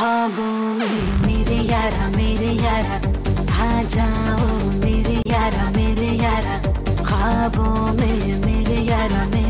ख्वाबों में मेरे यारा आ जाओ मेरे यारा ख्वाबों में मेरे यारा।